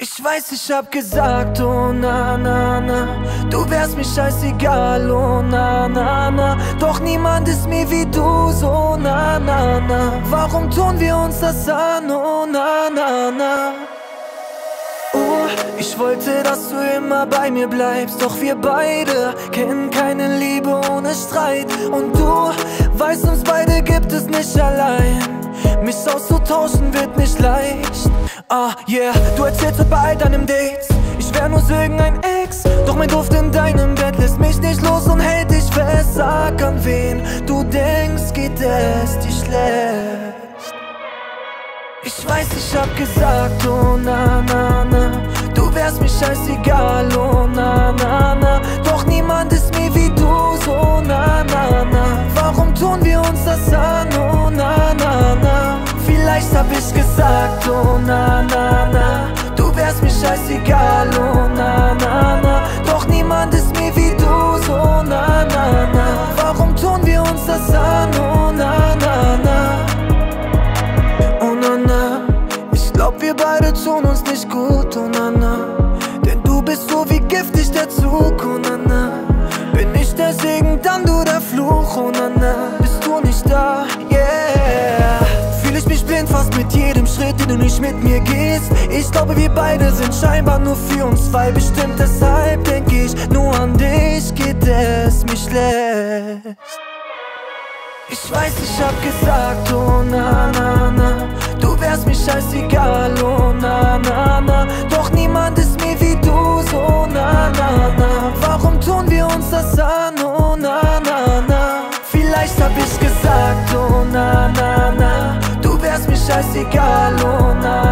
Ich weiß, ich hab gesagt, oh na na na, du wärst mir scheißegal, oh na na na, doch niemand ist mir wie du, so na na na, warum tun wir uns das an, oh na na na. Oh, ich wollte, dass du immer bei mir bleibst, doch wir beide kennen keine Liebe ohne Streit. Und du weißt, uns beide gibt es nicht allein, mich auszutauschen wird nicht leicht. Ah, yeah, du erzählst heute bei all deinem Dates, ich wär nur so irgendein Ex, doch mein Duft in deinem Bett lässt mich nicht los und hält dich fest. Sag, an wen du denkst, geht es dich schlecht. Ich weiß, ich hab gesagt, oh na na na, du wärst mir scheißegal, oh na na na, doch niemand ist mir wie du, so na na na, warum tun wir uns das an, oh na na na. Vielleicht hab ich gesagt, oh na na na, du wärst mir scheißegal, oh na na na, doch niemand ist mir wie du, so na na na, warum tun wir uns das an, oh na na na. Oh na na, ich glaub, wir beide tun uns nicht gut, oh na na, denn du bist so wie giftig der Zug, oh na na, bin ich der Segen, dann du der Fluch, oh na na, bist du nicht da, yeah. Ich fühl mich blind, fast mit jedem Schritt, den du nicht mit mir gehst. Ich glaube, wir beide sind scheinbar nur für uns zwei bestimmt, deshalb denk ich nur an dich, geht es mir schlecht. Ich weiß, ich hab gesagt, oh na na na, du wärst mir scheißegal, oh na na na, doch niemand ist mir wie du, so na na na, warum tun wir uns das an, oh na na na. Vielleicht hab ich gesagt, oh na na na, du wärst mir scheißegal, oh na